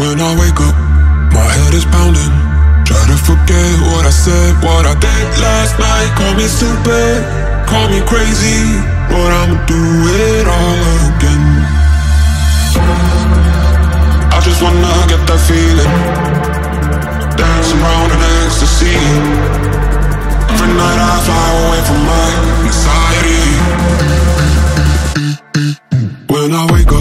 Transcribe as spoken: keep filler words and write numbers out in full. When I wake up, my head is pounding. Try to forget what I said, what I did last night. Call me stupid, call me crazy, but I'ma do it all again. I just wanna get that feeling, dance around in ecstasy. Every night I fly away from my anxiety. When I wake up,